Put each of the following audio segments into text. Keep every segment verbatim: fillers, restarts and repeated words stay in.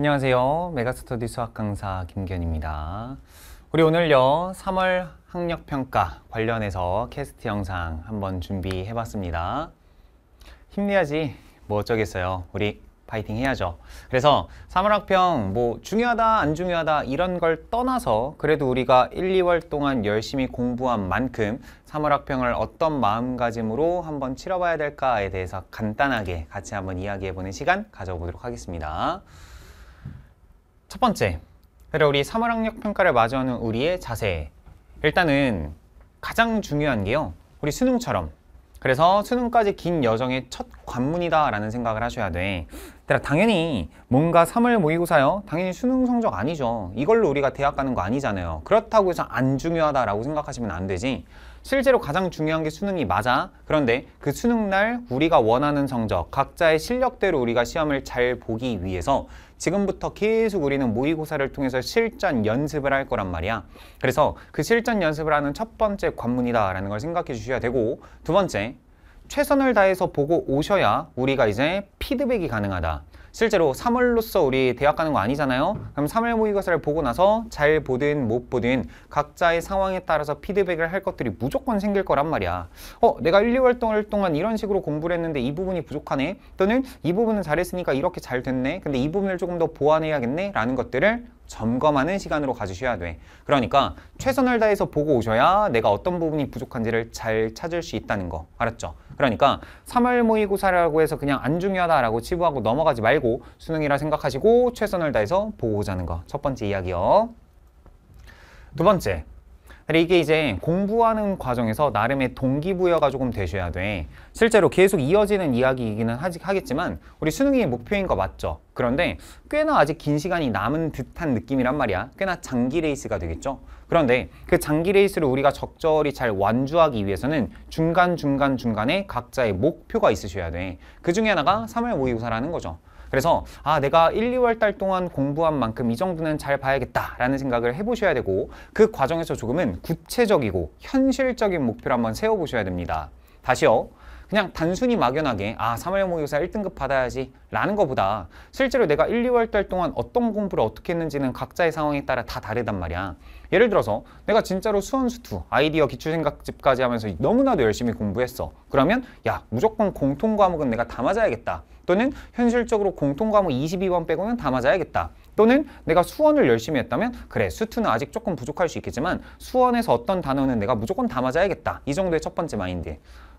안녕하세요. 메가스터디 수학 강사 김기현입니다. 우리 오늘요 삼월 학력평가 관련해서 캐스트 영상 한번 준비해 봤습니다. 힘내야지 뭐 어쩌겠어요. 우리 파이팅 해야죠. 그래서 삼월 학평 뭐 중요하다 안 중요하다 이런 걸 떠나서 그래도 우리가 일, 이월 동안 열심히 공부한 만큼 삼월 학평을 어떤 마음가짐으로 한번 치러봐야 될까에 대해서 간단하게 같이 한번 이야기해보는 시간 가져보도록 하겠습니다. 첫 번째, 그래 우리 삼월 학력 평가를 마주하는 우리의 자세. 일단은 가장 중요한 게요, 우리 수능처럼 그래서 수능까지 긴 여정의 첫 관문이다 라는 생각을 하셔야 돼. 당연히 뭔가 삼월 모의고사요, 당연히 수능 성적 아니죠. 이걸로 우리가 대학 가는 거 아니잖아요. 그렇다고 해서 안 중요하다 라고 생각하시면 안 되지. 실제로 가장 중요한 게 수능이 맞아. 그런데 그 수능날 우리가 원하는 성적, 각자의 실력대로 우리가 시험을 잘 보기 위해서 지금부터 계속 우리는 모의고사를 통해서 실전 연습을 할 거란 말이야. 그래서 그 실전 연습을 하는 첫 번째 관문이다 라는 걸 생각해 주셔야 되고, 두 번째, 최선을 다해서 보고 오셔야 우리가 이제 피드백이 가능하다. 실제로 삼월로서 우리 대학 가는 거 아니잖아요. 그럼 삼월 모의고사를 보고 나서 잘 보든 못 보든 각자의 상황에 따라서 피드백을 할 것들이 무조건 생길 거란 말이야. 어, 내가 일, 이월 동안 이런 식으로 공부를 했는데 이 부분이 부족하네, 또는 이 부분은 잘했으니까 이렇게 잘 됐네, 근데 이 부분을 조금 더 보완해야겠네 라는 것들을 점검하는 시간으로 가지셔야 돼. 그러니까 최선을 다해서 보고 오셔야 내가 어떤 부분이 부족한지를 잘 찾을 수 있다는 거. 알았죠? 그러니까 삼월 모의고사라고 해서 그냥 안 중요하다라고 치부하고 넘어가지 말고 수능이라 생각하시고 최선을 다해서 보고 오자는 거. 첫 번째 이야기요. 두 번째, 이게 이제 공부하는 과정에서 나름의 동기부여가 조금 되셔야 돼. 실제로 계속 이어지는 이야기이기는 하겠지만 우리 수능이 목표인 거 맞죠? 그런데 꽤나 아직 긴 시간이 남은 듯한 느낌이란 말이야. 꽤나 장기 레이스가 되겠죠? 그런데 그 장기 레이스를 우리가 적절히 잘 완주하기 위해서는 중간중간중간에 각자의 목표가 있으셔야 돼. 그 중에 하나가 삼월 모의고사라는 거죠. 그래서 아, 내가 일, 이월 달 동안 공부한 만큼 이 정도는 잘 봐야겠다라는 생각을 해보셔야 되고, 그 과정에서 조금은 구체적이고 현실적인 목표를 한번 세워보셔야 됩니다. 다시요, 그냥 단순히 막연하게 아, 삼월 모의고사 일 등급 받아야지 라는 것보다 실제로 내가 일, 이월 달 동안 어떤 공부를 어떻게 했는지는 각자의 상황에 따라 다 다르단 말이야. 예를 들어서 내가 진짜로 수원수투, 아이디어 기출생각집까지 하면서 너무나도 열심히 공부했어. 그러면 야, 무조건 공통과목은 내가 다 맞아야겠다, 또는 현실적으로 공통과목 이십이 번 빼고는 다 맞아야겠다, 또는 내가 수원을 열심히 했다면 그래, 수투는 아직 조금 부족할 수 있겠지만 수원에서 어떤 단어는 내가 무조건 다 맞아야겠다, 이 정도의 첫 번째 마인드.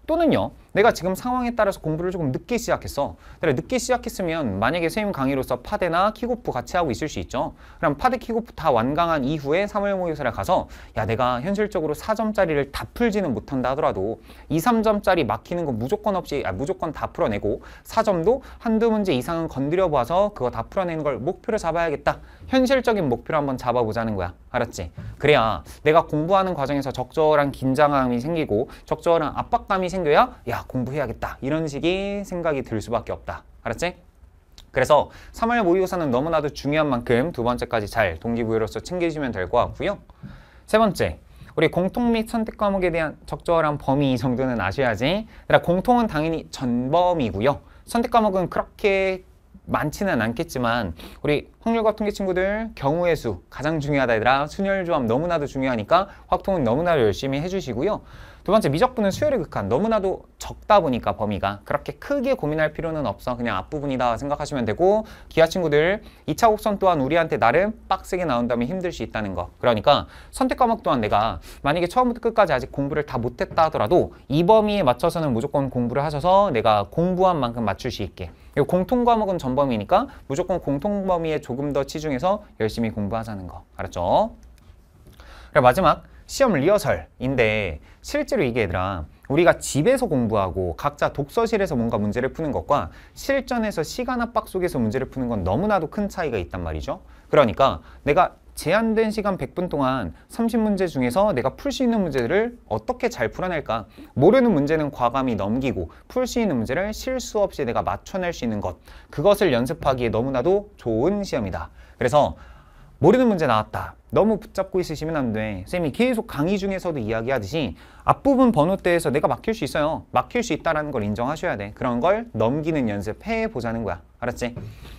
또는요, 내가 지금 상황에 따라서 공부를 조금 늦게 시작했어. 내가 늦게 시작했으면 만약에 선생님 강의로서 파대나 킥오프 같이 하고 있을 수 있죠. 그럼 파대, 킥오프 다 완강한 이후에 삼월 모의고사를 가서 야, 내가 현실적으로 사 점짜리를 다 풀지는 못한다 하더라도 이, 삼 점짜리 막히는 거 무조건 없이 아, 무조건 다 풀어내고 사 점도 한두 문제 이상은 건드려 봐서 그거 다 풀어내는 걸 목표로 잡아야겠다. 현실적인 목표를 한번 잡아보자는 거야. 알았지? 그래야 내가 공부하는 과정에서 적절한 긴장감이 생기고 적절한 압박감이 생겨야 야, 공부해야겠다 이런 식의 생각이 들 수밖에 없다. 알았지? 그래서 삼월 모의고사는 너무나도 중요한 만큼 두 번째까지 잘 동기부여로서 챙기시면 될 것 같고요. 세 번째, 우리 공통 및 선택 과목에 대한 적절한 범위 정도는 아셔야지. 공통은 당연히 전범이고요, 선택 과목은 그렇게 많지는 않겠지만 우리 확률과 통계 친구들 경우의 수 가장 중요하다 얘들아. 순열 조합 너무나도 중요하니까 확통은 너무나도 열심히 해주시고요. 두 번째, 미적분은 수열의 극한 너무나도 적다 보니까 범위가 그렇게 크게 고민할 필요는 없어. 그냥 앞부분이다 생각하시면 되고, 기하 친구들 이 차 곡선 또한 우리한테 나름 빡세게 나온다면 힘들 수 있다는 거. 그러니까 선택 과목 또한 내가 만약에 처음부터 끝까지 아직 공부를 다 못했다 하더라도 이 범위에 맞춰서는 무조건 공부를 하셔서 내가 공부한 만큼 맞출 수 있게, 그리고 공통 과목은 전범위니까 무조건 공통 범위에 조금 더 치중해서 열심히 공부하자는 거. 알았죠? 그리고 마지막, 시험 리허설인데 실제로 이게 얘들아, 우리가 집에서 공부하고 각자 독서실에서 뭔가 문제를 푸는 것과 실전에서 시간 압박 속에서 문제를 푸는 건 너무나도 큰 차이가 있단 말이죠. 그러니까 내가 제한된 시간 백 분 동안 삼십 문제 중에서 내가 풀 수 있는 문제들을 어떻게 잘 풀어낼까. 모르는 문제는 과감히 넘기고 풀 수 있는 문제를 실수 없이 내가 맞춰낼 수 있는 것, 그것을 연습하기에 너무나도 좋은 시험이다. 그래서 모르는 문제 나왔다. 너무 붙잡고 있으시면 안 돼. 쌤이 계속 강의 중에서도 이야기하듯이 앞부분 번호대에서 내가 막힐 수 있어요. 막힐 수 있다는 걸 인정하셔야 돼. 그런 걸 넘기는 연습해보자는 거야. 알았지?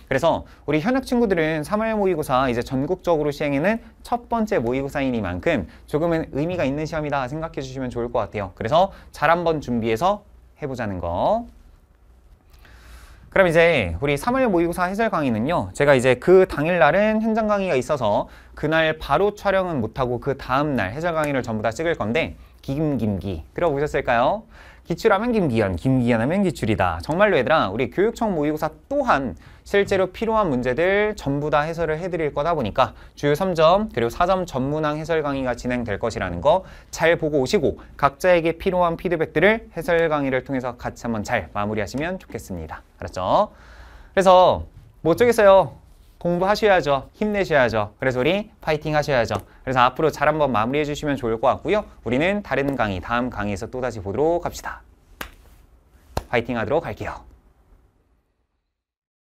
그래서 우리 현역 친구들은 삼월 모의고사 이제 전국적으로 시행하는 첫 번째 모의고사이니만큼 조금은 의미가 있는 시험이다 생각해 주시면 좋을 것 같아요. 그래서 잘 한번 준비해서 해보자는 거. 그럼 이제 우리 삼월 모의고사 해설 강의는요, 제가 이제 그 당일날은 현장 강의가 있어서 그날 바로 촬영은 못하고 그 다음날 해설 강의를 전부 다 찍을 건데, 김김기 들어보셨을까요? 기출하면 김기현, 김기현하면 기출이다. 정말로 얘들아, 우리 교육청 모의고사 또한 실제로 필요한 문제들 전부 다 해설을 해드릴 거다 보니까 주요 삼 점 그리고 사 점 전문항 해설 강의가 진행될 것이라는 거 잘 보고 오시고 각자에게 필요한 피드백들을 해설 강의를 통해서 같이 한번 잘 마무리하시면 좋겠습니다. 알았죠? 그래서 뭐 어쩌겠어요. 공부하셔야죠. 힘내셔야죠. 그래서 우리 파이팅 하셔야죠. 그래서 앞으로 잘 한번 마무리해 주시면 좋을 것 같고요. 우리는 다른 강의, 다음 강의에서 또다시 보도록 합시다. 파이팅 하도록 할게요.